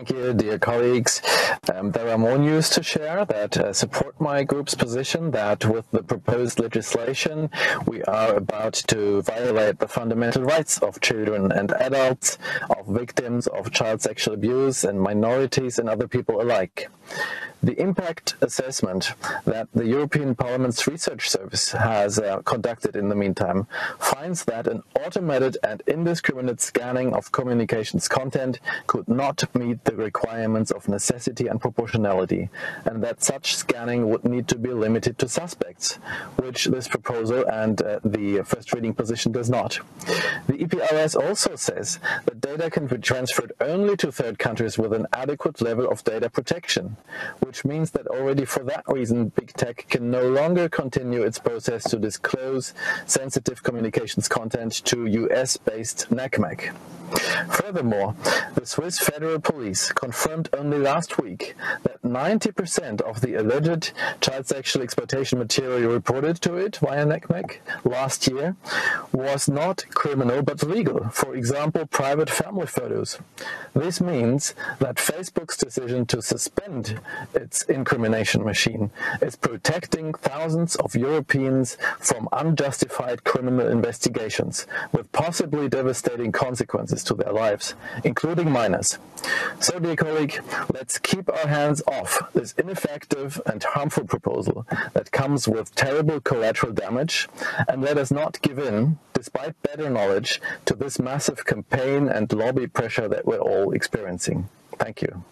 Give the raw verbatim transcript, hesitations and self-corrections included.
Thank you, dear colleagues. Um, there are more news to share that uh, support my group's position that with the proposed legislation, we are about to violate the fundamental rights of children and adults, of victims of child sexual abuse and minorities and other people alike. The impact assessment that the European Parliament's research service has uh, conducted in the meantime finds that an automated and indiscriminate scanning of communications content could not meet the requirements of necessity and proportionality, and that such scanning would need to be limited to suspects, which this proposal and uh, the first reading position does not. The E P R S also says that data can be transferred only to third countries with an adequate level of data protection, which means that already for that reason, Big Tech can no longer continue its process to disclose sensitive communications content to U S-based NACMAC. Furthermore, the Swiss Federal Police confirmed only last week that ninety percent of the alleged child sexual exploitation material reported to it via NACMAC last year was not criminal but legal, for example, private family photos. This means that Facebook's decision to suspend its incrimination machine is protecting thousands of Europeans from unjustified criminal investigations with possibly devastating consequences to their lives, including minors. So, dear colleague, let's keep our hands off this ineffective and harmful proposal that comes with terrible collateral damage, and let us not give in, despite better knowledge, to this massive campaign and lobby pressure that we're all experiencing. Thank you.